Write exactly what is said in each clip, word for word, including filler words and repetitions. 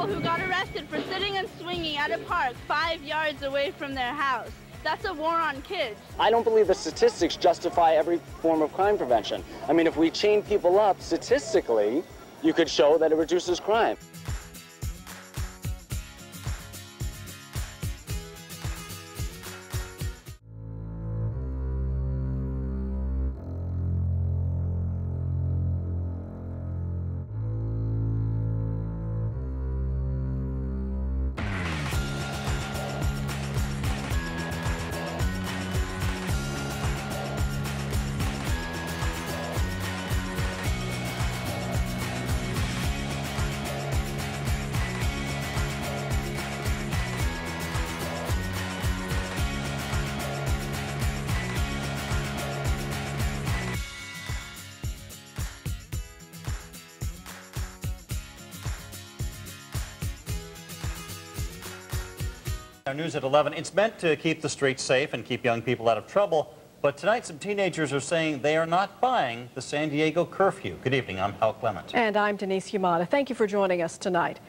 people who got arrested for sitting and swinging at a park five yards away from their house. That's a war on kids. I don't believe the statistics justify every form of crime prevention. I mean, if we chain people up statistically, you could show that it reduces crime. Our news at eleven. It's meant to keep the streets safe and keep young people out of trouble, but tonight some teenagers are saying they are not buying the San Diego curfew. Good evening. I'm Hal Clement. And I'm Denise Humana. Thank you for joining us tonight.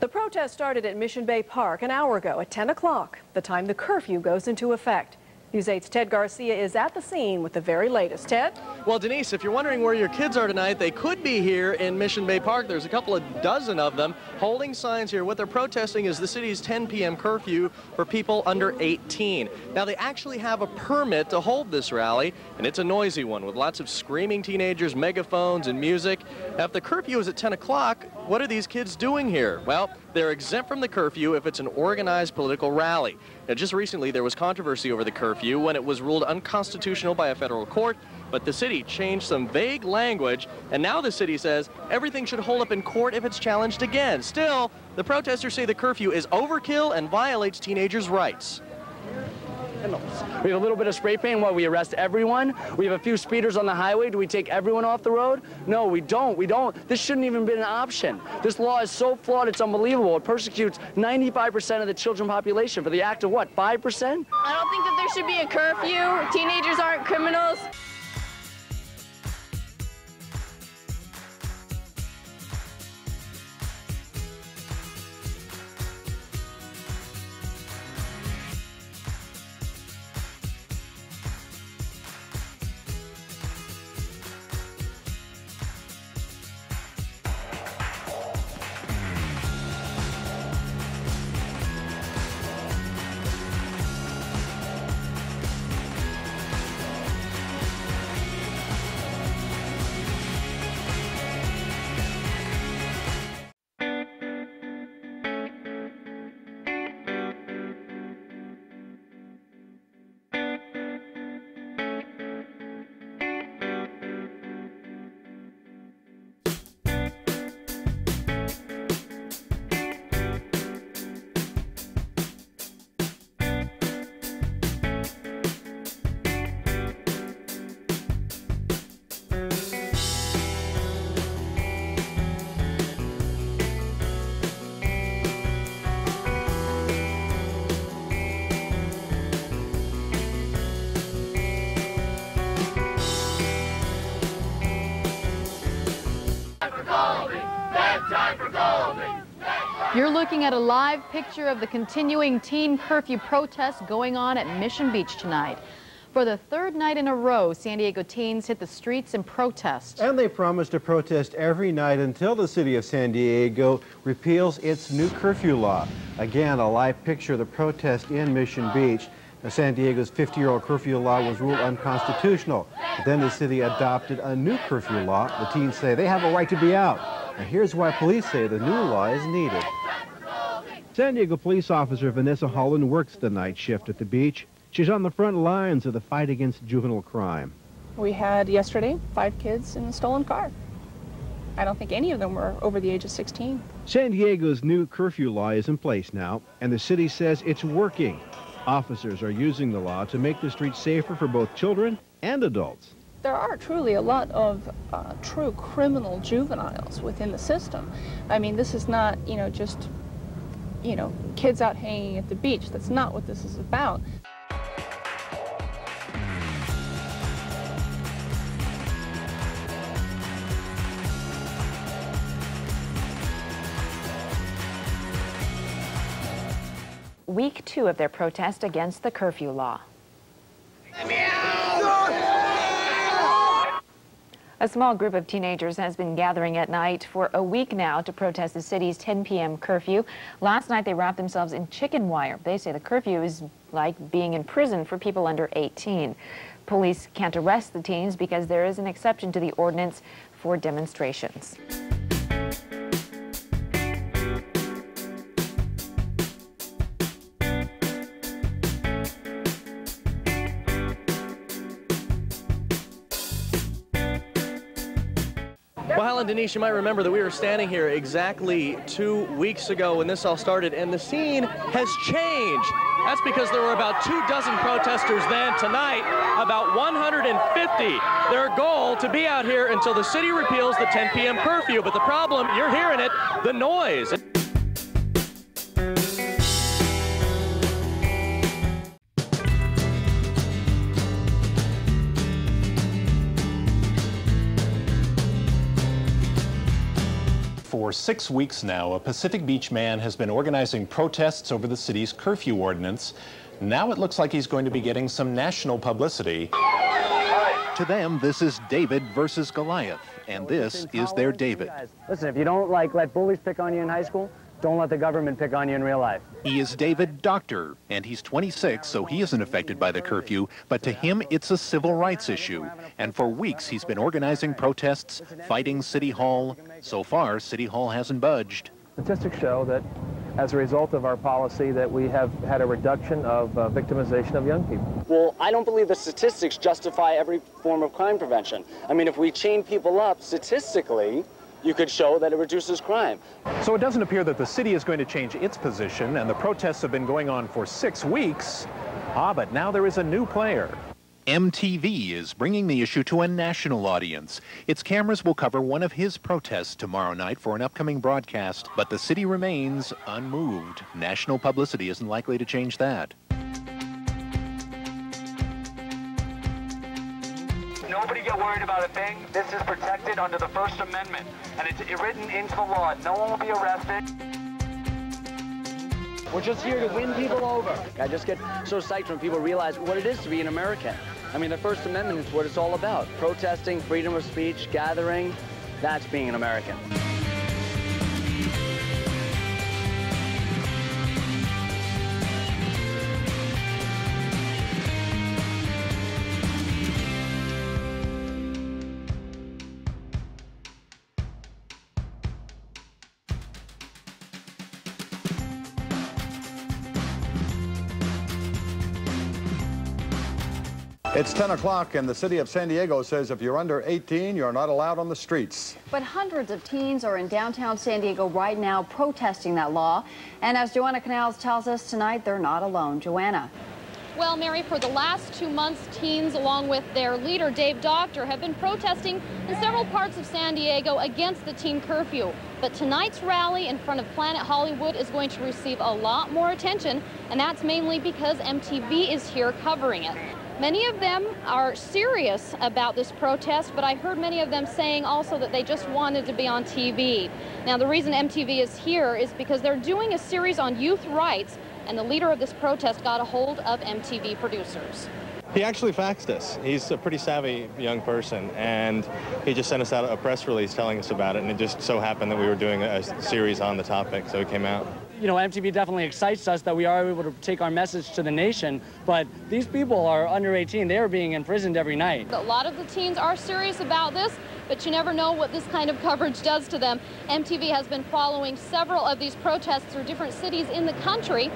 The protest started at Mission Bay Park an hour ago at ten o'clock, the time the curfew goes into effect. News eight's Ted Garcia is at the scene with the very latest. Ted? Well, Denise, if you're wondering where your kids are tonight, they could be here in Mission Bay Park. There's a couple of dozen of them holding signs here. What they're protesting is the city's ten p m curfew for people under eighteen. Now, they actually have a permit to hold this rally, and it's a noisy one with lots of screaming teenagers, megaphones, and music. Now, if the curfew is at ten o'clock, what are these kids doing here? Well, they're exempt from the curfew if it's an organized political rally. Now, just recently, there was controversy over the curfew when it was ruled unconstitutional by a federal court, but the city changed some vague language, and now the city says everything should hold up in court if it's challenged again. Still, the protesters say the curfew is overkill and violates teenagers' rights. We have a little bit of spray paint. What, we arrest everyone? We have a few speeders on the highway. Do we take everyone off the road? No, we don't. We don't. This shouldn't even be an option. This law is so flawed, it's unbelievable. It persecutes ninety-five percent of the children population for the act of what, five percent? I don't think that there should be a curfew. Teenagers aren't criminals. You're looking at a live picture of the continuing teen curfew protests going on at Mission Beach tonight. For the third night in a row, San Diego teens hit the streets in protest. And they promised to protest every night until the city of San Diego repeals its new curfew law. Again, a live picture of the protest in Mission Beach. Now, San Diego's fifty-year-old curfew law was ruled unconstitutional. But then the city adopted a new curfew law. The teens say they have a right to be out. And here's why police say the new law is needed. San Diego police officer Vanessa Holland works the night shift at the beach. She's on the front lines of the fight against juvenile crime. We had yesterday five kids in a stolen car. I don't think any of them were over the age of sixteen. San Diego's new curfew law is in place now, and the city says it's working. Officers are using the law to make the streets safer for both children and adults. There are truly a lot of uh, true criminal juveniles within the system. I mean, this is not, you know, just, you know, kids out hanging at the beach. That's not what this is about. week two of their protest against the curfew law. A small group of teenagers has been gathering at night for a week now to protest the city's ten p m curfew. Last night, they wrapped themselves in chicken wire. They say the curfew is like being in prison for people under eighteen. Police can't arrest the teens because there is an exception to the ordinance for demonstrations. Well, Hal and Denise, you might remember that we were standing here exactly two weeks ago when this all started, and the scene has changed. That's because there were about two dozen protesters then. Tonight, about one hundred fifty. Their goal to be out here until the city repeals the ten p m curfew. But the problem, you're hearing it, the noise. For six weeks now, a Pacific Beach man has been organizing protests over the city's curfew ordinance. Now it looks like he's going to be getting some national publicity. To them, this is David versus Goliath, and this is their David. Listen, if you don't like let bullies pick on you in high school, don't let the government pick on you in real life. He is David Doctor, and he's twenty-six, so he isn't affected by the curfew, but to him it's a civil rights issue. And for weeks he's been organizing protests, fighting City Hall. So far, City Hall hasn't budged. Statistics show that as a result of our policy that we have had a reduction of uh, victimization of young people. Well, I don't believe the statistics justify every form of crime prevention. I mean, if we chain people up statistically, you could show that it reduces crime. So it doesn't appear that the city is going to change its position, and the protests have been going on for six weeks. Ah, but now there is a new player. M T V is bringing the issue to a national audience. Its cameras will cover one of his protests tomorrow night for an upcoming broadcast, but the city remains unmoved. National publicity isn't likely to change that. Nobody get worried about a thing. This is protected under the First Amendment, and it's written into the law. No one will be arrested. We're just here to win people over. I just get so psyched when people realize what it is to be an American. I mean, the First Amendment is what it's all about. Protesting, freedom of speech, gathering, that's being an American. It's ten o'clock, and the city of San Diego says if you're under eighteen, you're not allowed on the streets. But hundreds of teens are in downtown San Diego right now protesting that law. And as Joanna Canales tells us tonight, they're not alone. Joanna. Well, Mary, for the last two months, teens, along with their leader, Dave Doctor, have been protesting in several parts of San Diego against the teen curfew. But tonight's rally in front of Planet Hollywood is going to receive a lot more attention, and that's mainly because M T V is here covering it. Many of them are serious about this protest, but I heard many of them saying also that they just wanted to be on T V. Now, the reason M T V is here is because they're doing a series on youth rights, and the leader of this protest got a hold of M T V producers. He actually faxed us. He's a pretty savvy young person, and he just sent us out a press release telling us about it, and it just so happened that we were doing a series on the topic, so it came out. You know, M T V definitely excites us that we are able to take our message to the nation, but these people are under eighteen. They are being imprisoned every night. A lot of the teens are serious about this, but you never know what this kind of coverage does to them. M T V has been following several of these protests through different cities in the country.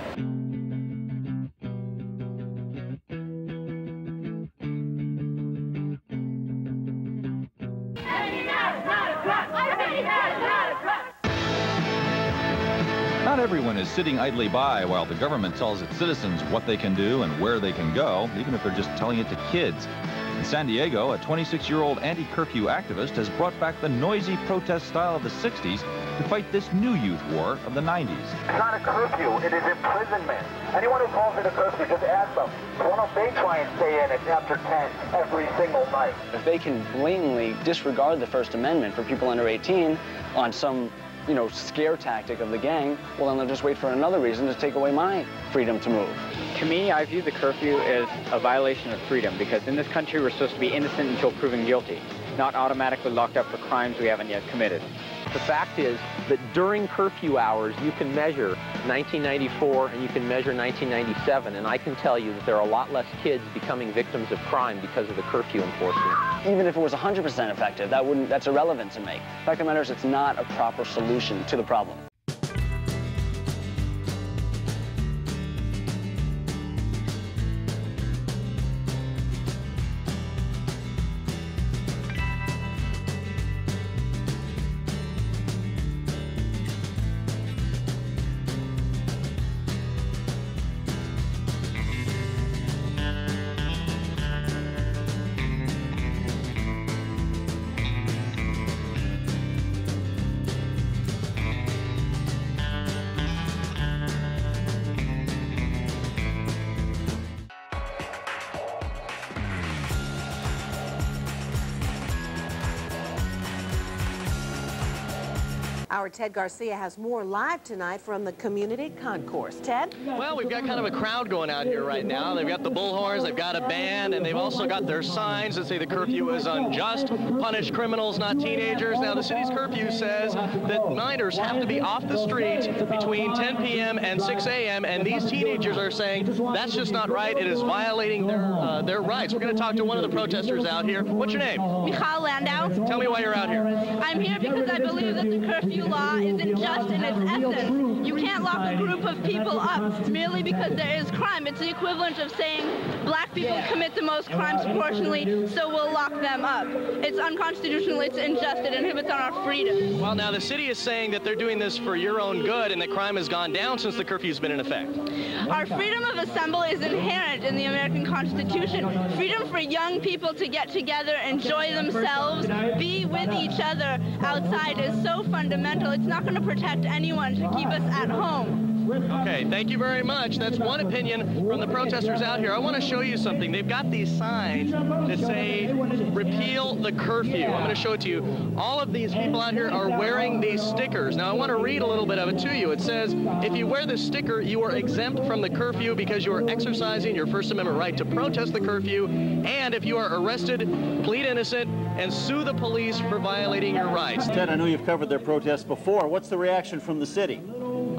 Not everyone is sitting idly by while the government tells its citizens what they can do and where they can go, even if they're just telling it to kids. In San Diego, a twenty-six-year-old anti-curfew activist has brought back the noisy protest style of the sixties to fight this new youth war of the nineties. It's not a curfew, it is imprisonment. Anyone who calls it a curfew, just ask them, why don't they try and stay in it after ten every single night? If they can blatantly disregard the First Amendment for people under eighteen on some you know, scare tactic of the gang, well, then they'll just wait for another reason to take away my freedom to move. To me, I view the curfew as a violation of freedom, because in this country, we're supposed to be innocent until proven guilty, not automatically locked up for crimes we haven't yet committed. The fact is that during curfew hours, you can measure nineteen ninety-four and you can measure nineteen ninety-seven, and I can tell you that there are a lot less kids becoming victims of crime because of the curfew enforcement. Even if it was one hundred percent effective, that wouldn't, that's irrelevant to me. The fact of the matter is it's not a proper solution to the problem. Our Ted Garcia has more live tonight from the Community Concourse. Ted? Well, we've got kind of a crowd going out here right now. They've got the bullhorns, they've got a band, and they've also got their signs that say the curfew is unjust, punish criminals, not teenagers. Now, the city's curfew says that minors have to be off the streets between ten p m and six a m, and these teenagers are saying that's just not right. It is violating their, uh, their rights. We're going to talk to one of the protesters out here. What's your name? Michael Landau. Tell me why you're out here. I'm here because I believe that the curfew law is unjust in its essence. You can't lock a group of people up merely because there is crime. It's the equivalent of saying black people yeah. commit the most crimes proportionally, so we'll lock them up. It's unconstitutional, it's unjust, it inhibits on our freedom. Well, now the city is saying that they're doing this for your own good and that crime has gone down since the curfew's been in effect. Our freedom of assembly is inherent in the American Constitution. Freedom for young people to get together, enjoy themselves, be with each other outside is so fundamental. It's not going to protect anyone to keep us at home. Okay, thank you very much. That's one opinion from the protesters out here. I want to show you something. They've got these signs that say, repeal the curfew. I'm going to show it to you. All of these people out here are wearing these stickers. Now, I want to read a little bit of it to you. It says, if you wear this sticker, you are exempt from the curfew because you are exercising your First Amendment right to protest the curfew. And if you are arrested, plead innocent and sue the police for violating your rights. Ted, I know you've covered their protests before. What's the reaction from the city?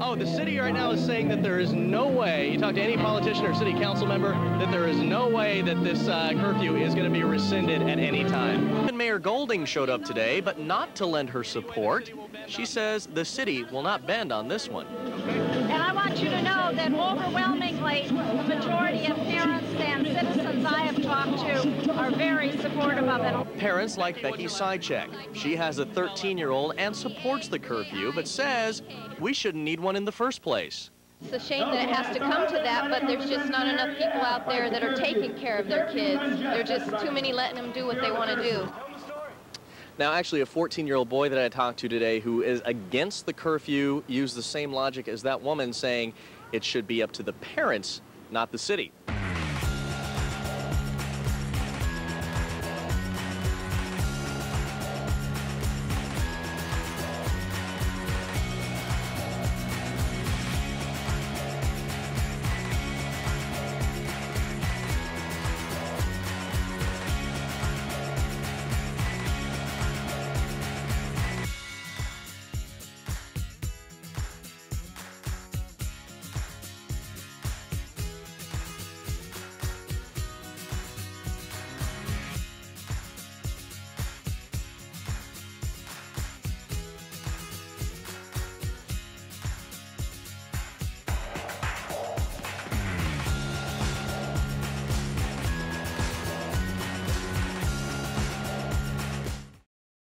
Oh, the city right now is saying that there is no way, you talk to any politician or city council member, that there is no way that this uh, curfew is going to be rescinded at any time. Mayor Golding showed up today, but not to lend her support. She says the city will not bend on this one. And I want you to know that overwhelmingly, the majority of parents and citizens I have talked to are very supportive of it. Parents like Becky Sidecheck. She has a thirteen-year-old and supports the curfew, but says we shouldn't need one in the first place. It's a shame that it has to come to that, but there's just not enough people out there that are taking care of their kids. There are just too many letting them do what they want to do. Now, actually, a fourteen-year-old boy that I talked to today who is against the curfew used the same logic as that woman, saying it should be up to the parents, not the city.